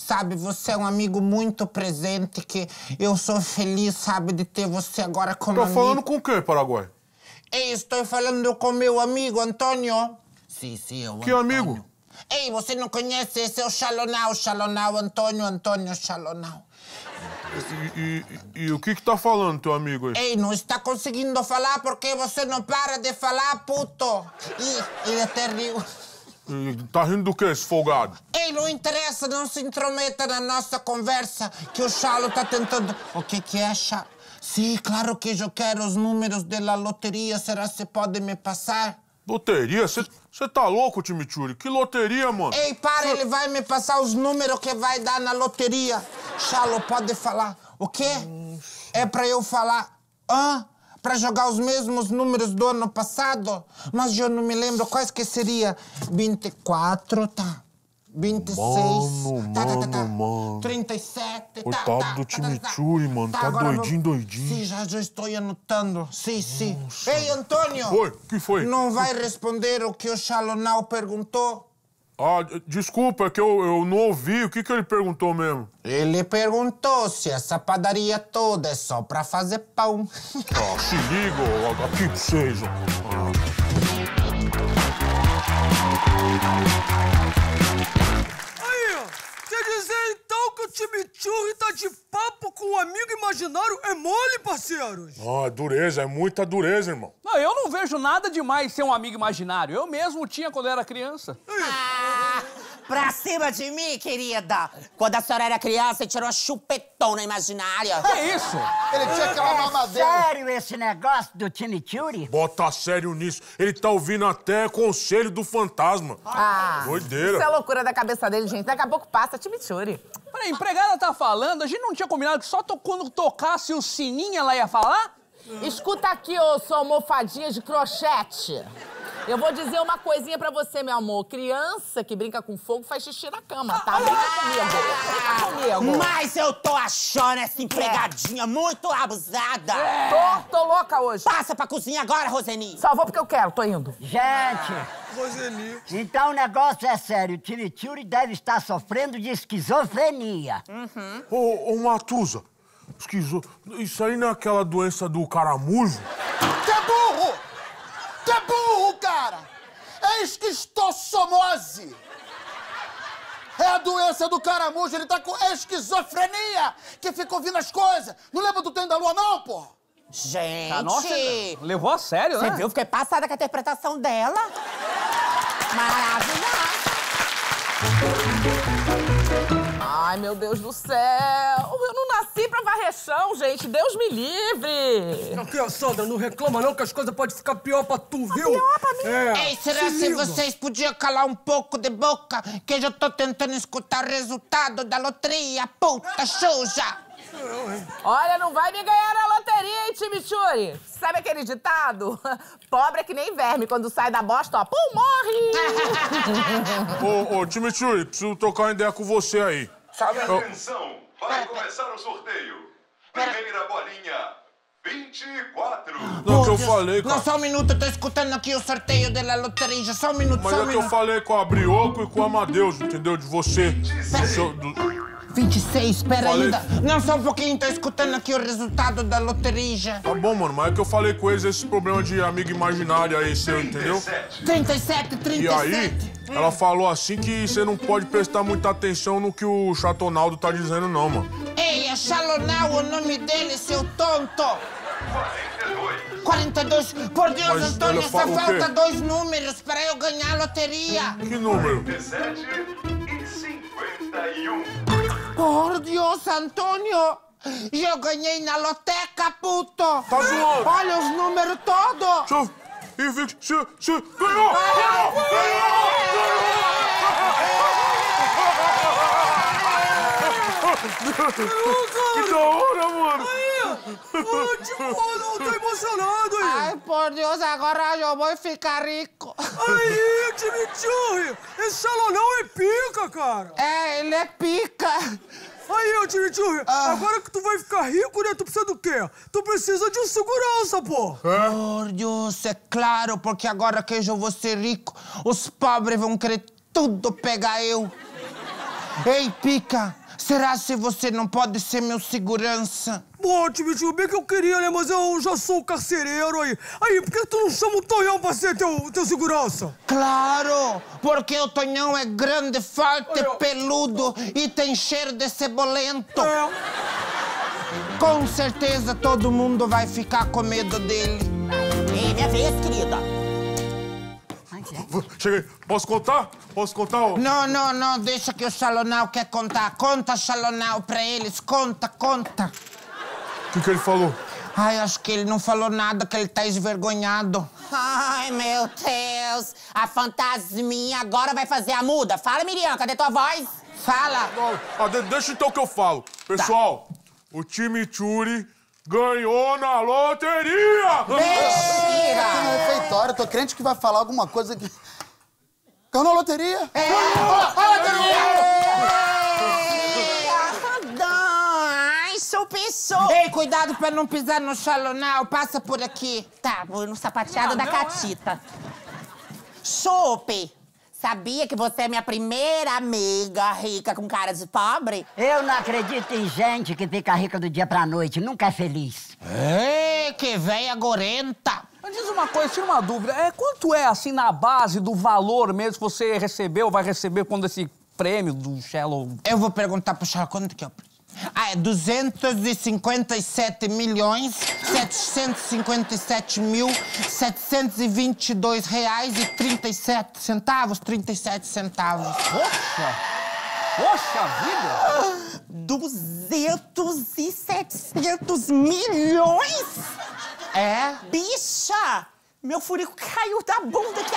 sabe? Você é um amigo muito presente, que eu sou feliz, sabe, de ter você agora como amigo. Tô falando com o quê, Paraguai? Ei, estou falando com meu amigo, Antônio. Sim, eu. Que Antônio. Amigo? Ei, você não conhece? Esse é o Xalonau, Xalonau, Antônio, Xalonau. E o que tá falando, teu amigo aí? Ei, não está conseguindo falar porque você não para de falar, puto. E até riu. Tá rindo do que, esse folgado? Ei, não interessa, não se intrometa na nossa conversa, que o Xalo tá tentando... O que é, Xalo? Sim, claro que eu quero os números da loteria, será que você pode me passar? Loteria? Você tá louco, Timichuri? Que loteria, mano? Ei, para, ele vai me passar os números que vai dar na loteria. Xalo, pode falar. O quê? É pra eu falar... Hã? Pra jogar os mesmos números do ano passado? Mas eu não me lembro quais que seria. 24, tá. 26, mano, tá. Mano. 37, coitado tá. Coitado do Timichuri, mano. Tá doidinho. Sim, já estou anotando. Sim. Nossa. Ei, Antônio! Oi, que foi? Não vai responder o que o Xalonau perguntou? Ah, desculpa, é que eu não ouvi. O que ele perguntou mesmo? Ele perguntou se essa padaria toda é só pra fazer pão. Ah, se liga, ó, aqui pra vocês, ó. Aí, quer dizer então que o Timichuri tá de papo com um amigo imaginário é mole, parceiros? Ah, é dureza, é muita dureza, irmão. Não, eu não vejo nada demais ser um amigo imaginário. Eu mesmo tinha quando era criança. Pra cima de mim, querida! Quando a senhora era criança, você tirou uma chupetona imaginária. Que isso? Ele tinha aquela mamadeira. É sério esse negócio do Timichuri? Bota sério nisso. Ele tá ouvindo até conselho do fantasma. Ah. Doideira. Isso é loucura da cabeça dele, gente. Daqui a pouco passa Timichuri. Peraí, a empregada tá falando, a gente não tinha combinado que só quando tocasse o sininho ela ia falar? Escuta aqui, ô sua almofadinha de crochete. Eu vou dizer uma coisinha pra você, meu amor. Criança que brinca com fogo faz xixi na cama, tá? Brinca comigo. Mas eu tô achando essa empregadinha muito abusada. Tô louca hoje. Passa pra cozinha agora, Roseni. Só vou porque eu quero, tô indo. Gente... Roseni. Então o negócio é sério. O Timichuri deve estar sofrendo de esquizofrenia. Uhum. Ô, Matuza, isso aí não é aquela doença do caramujo? Que burro, cara! É esquistossomose! É a doença do caramujo, ele tá com esquizofrenia, que fica ouvindo as coisas. Não lembra do Trem da Lua, não, pô? Gente... Ah, nossa, levou a sério, né? Você viu? Fiquei passada com a interpretação dela. Maravilhosa! Ai, meu Deus do céu! Eu não nasci pra varrer chão, gente. Deus me livre! Não, criançada, não reclama não que as coisas podem ficar pior pra tu, viu? Pior pra mim? Ei, será que vocês podiam calar um pouco de boca? Que eu já tô tentando escutar o resultado da loteria, puta suja! Olha, não vai me ganhar na loteria, hein, Timichuri? Sabe aquele ditado? Pobre é que nem verme, quando sai da bosta, ó, pum, morre! Ô, Timichuri, preciso trocar uma ideia com você aí. Sabe? Atenção, vai começar o sorteio. Primeira bolinha, 24. Não, que eu falei, cara. Não, só um minuto, eu tô escutando aqui o sorteio da loteria, só um minuto, mas só um minuto. Mas é que eu falei com a Brioco e com o Amadeus, entendeu? De você. 26, pera ainda. Não, só um pouquinho, tô escutando aqui o resultado da loteria. Tá bom, mano, mas é que eu falei com eles esse problema de amigo imaginário aí seu, entendeu? 37. E aí, ela falou assim que você não pode prestar muita atenção no que o Chatonaldo tá dizendo, não, mano. Ei, é Xalonau o nome dele, seu tonto! 42. Por Deus, mas, Antônio, só falta dois números pra eu ganhar a loteria. Que número? 47 e 51. Por Deus, Antônio! Eu ganhei na loteca, puto! Tá zoando! Olha os números todos! Ganhou! Ganhou! Que da hora, mano! Eu tô emocionado aí! Ai, por Deus, agora eu vou ficar rico! Aí, Timichuri! Esse Xalonau é pica, cara! É, ele é pica! Aí, Timichuri, agora que tu vai ficar rico, né? Tu precisa do quê? Tu precisa de um segurança, pô! É? Por Deus, é claro, porque agora que eu vou ser rico, os pobres vão querer tudo pegar eu! Ei, Pica, será se você não pode ser meu segurança? Bom, Timitinho, bem que eu queria, né? Mas eu já sou carcereiro aí. Aí, por que tu não chama o Tonhão pra ser teu segurança? Claro, porque o Tonhão é grande, forte, peludo e tem cheiro de cebolento. É. Com certeza todo mundo vai ficar com medo dele. É minha vez, querida. Cheguei. Posso contar? Posso contar? Ó. Não, não, não. Deixa que o Xalonau quer contar. Conta, Xalonau, pra eles. Conta, conta. O que ele falou? Ai, acho que ele não falou nada, que ele tá envergonhado. Ai, meu Deus. A fantasminha agora vai fazer a muda. Fala, Miriam, cadê tua voz? Fala. Não, deixa então que eu falo. Pessoal, tá. O time Churi ganhou na loteria! Mentira! Aqui no refeitório, tô crente que vai falar alguma coisa que... Ganhou na loteria! É! Loteria! Ai, sou pessoa! Ei, cuidado pra não pisar no Xalonau, passa por aqui. Tá, vou no sapateado da Catita. Chope! Sabia que você é minha primeira amiga rica com cara de pobre? Eu não acredito em gente que fica rica do dia pra noite. Nunca é feliz. É, que véia gorenta. Mas diz uma coisa, tira uma dúvida. Quanto é, assim, na base do valor mesmo que você recebeu, vai receber quando esse prêmio do Shallow... Eu vou perguntar pro Shallow quanto que é o prêmio. Ah, é 257.757.722,37 reais. 37 centavos. Poxa! Poxa vida! 200 e 700 milhões? É? Bicha! Meu furico caiu da bunda aqui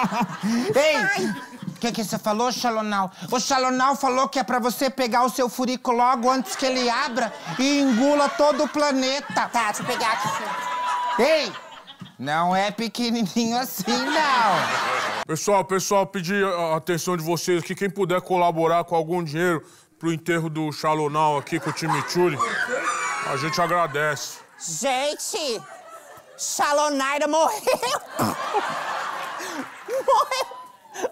agora! Ei! Ai. O que você falou, Xalonau? O Xalonau falou que é pra você pegar o seu furico logo antes que ele abra e engula todo o planeta. Tá, deixa eu pegar aqui. Ei, não é pequenininho assim, não. Pessoal, pedi a atenção de vocês aqui. Quem puder colaborar com algum dinheiro pro enterro do Xalonau aqui com o time Churi, a gente agradece. Gente, Xalonaira morreu. Morreu.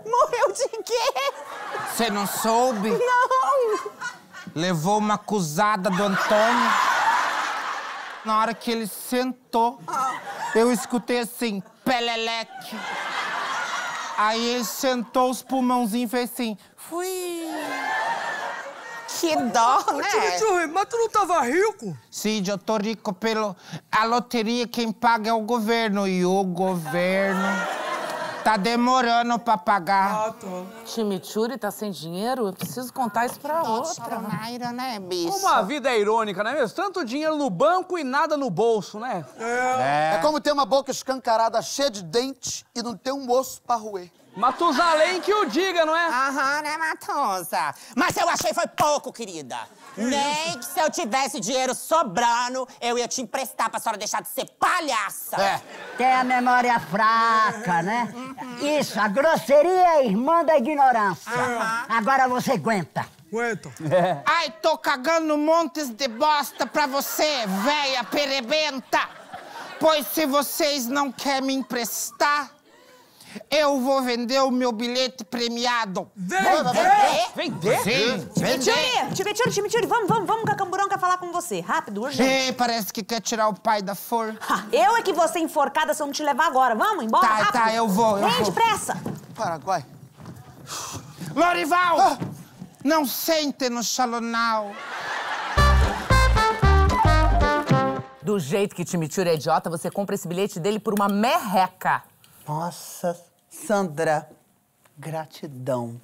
Morreu de quê? Você não soube? Não! Levou uma acusada do Antônio. Na hora que ele sentou, eu escutei assim, peleleque. Aí ele sentou os pulmãozinhos e fez assim, fui. Que dó, né? Mas tu não tava rico? Sim, eu tô rico pelo... A loteria quem paga é o governo. E o governo... Tá demorando pra pagar. Ah, tô. Chimichurri tá sem dinheiro? Eu preciso contar isso pra outra. Naira, né, bicho? Como a vida é irônica, não é mesmo? Tanto dinheiro no banco e nada no bolso, né? É como ter uma boca escancarada cheia de dente e não ter um osso pra roer. Matusalém que o diga, não é? Aham, né, Matanza? Mas eu achei foi pouco, querida. Nem que se eu tivesse dinheiro sobrando, eu ia te emprestar pra senhora deixar de ser palhaça. É. Tem a memória fraca, né? Isso, a grosseria é irmã da ignorância. Agora você aguenta. Aguento. Ai, tô cagando montes de bosta pra você, véia perebenta. Pois se vocês não querem me emprestar, eu vou vender o meu bilhete premiado. Vender? Sim, vender. Timichurri, vamos que a Camburão quer falar com você. Rápido, urgente. Ei, parece que quer tirar o pai da forca. Eu é que vou ser enforcada se eu não te levar agora. Vamos embora, tá, rápido. Tá, eu vou. Vem depressa. Paraguai. Lorival, não sente no Xalonau. Do jeito que Timichurri é idiota, você compra esse bilhete dele por uma merreca. Nossa, Sandra, gratidão.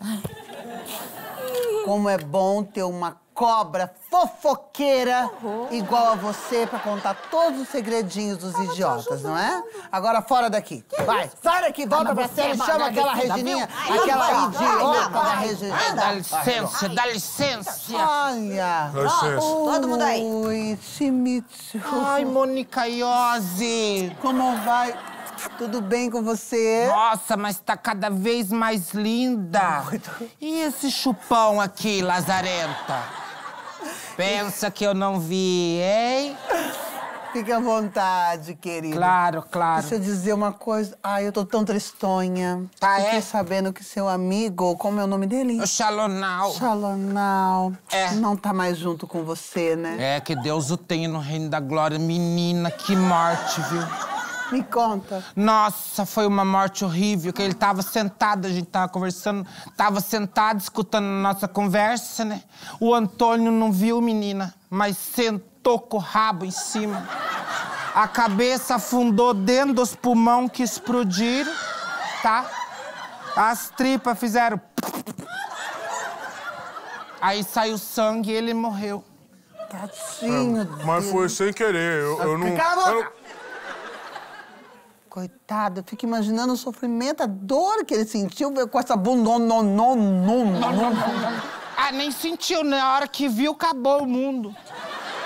Como é bom ter uma cobra fofoqueira igual a você pra contar todos os segredinhos dos idiotas, não é? Agora, fora daqui. Vai, sai daqui, volta pra você e chama aquela Regininha, aquela idiota da Regininha. Dá licença, dá licença. Olha. Todo mundo aí. Ui, Chimichurri. Ai, Mônica Iose. Como vai? Tudo bem com você? Nossa, mas tá cada vez mais linda. E esse chupão aqui, lazarenta? Pensa que eu não vi, hein? Fique à vontade, querido. Claro, claro. Deixa eu dizer uma coisa. Ai, eu tô tão tristonha. Ah, Fiquei sabendo que seu amigo, como é o nome dele? O Xalonal. Xalonal. É. Não tá mais junto com você, né? É, que Deus o tenha no reino da glória. Menina, que morte, viu? Me conta. Nossa, foi uma morte horrível, que ele tava sentado, a gente tava conversando, tava sentado, escutando a nossa conversa, né? O Antônio não viu, menina, mas sentou com o rabo em cima. A cabeça afundou dentro dos pulmões que explodiram, tá? As tripas fizeram... Aí saiu sangue e ele morreu. Tadinho dele. Mas foi sem querer, eu não... Coitado, eu fico imaginando o sofrimento, a dor que ele sentiu com essa Ah, nem sentiu, né? A hora que viu, acabou o mundo.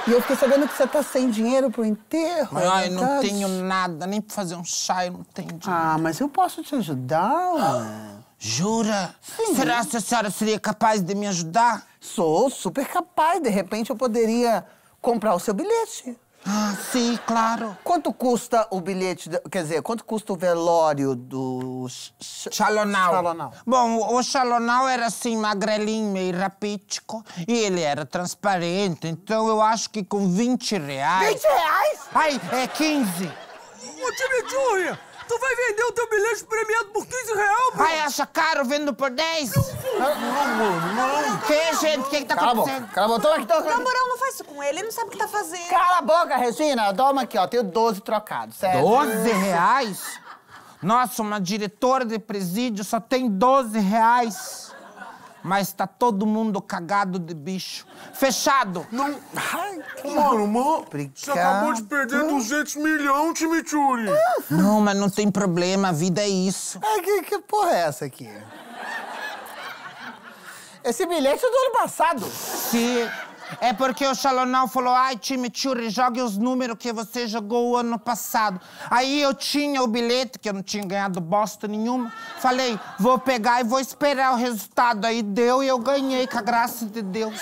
E eu fiquei sabendo que você tá sem dinheiro pro enterro. Ai, não tenho nada, nem pra fazer um chá, eu não tenho dinheiro. Ah, mas eu posso te ajudar, ué. Jura? Sim. Será que a senhora seria capaz de me ajudar? Sou super capaz, de repente eu poderia comprar o seu bilhete. Ah, sim, claro. Quanto custa o bilhete, quer dizer, quanto custa o velório do... Xalonal. Bom, o Xalonal era assim, magrelinho, meio rapítico, e ele era transparente, então eu acho que com 20 reais... 20 reais? Ai, é 15. Ô, Timidinho, tu vai vender o teu bilhete premiado por 15 reais, bro? Ai, acha caro, vendo por 10? Não. Que, gente, o que tá acontecendo? Cala a boca, na moral, não faz isso com ele, ele não sabe o que tá fazendo. Cala a boca, Regina, toma aqui, ó, tenho 12 trocados, certo? 12 reais? Nossa, uma diretora de presídio só tem 12 reais. Mas tá todo mundo cagado de bicho. Fechado! Não... Ai, mano, você acabou de perder 200 milhões, Timichuri. Não, mas não tem problema, a vida é isso. É, que porra é essa aqui? Esse bilhete é do ano passado. Sim, é porque o Xalonal falou, ai, Timichuri, jogue os números que você jogou o ano passado. Aí eu tinha o bilhete, que eu não tinha ganhado bosta nenhuma. Falei, vou pegar e vou esperar o resultado. Aí deu e eu ganhei, com a graça de Deus.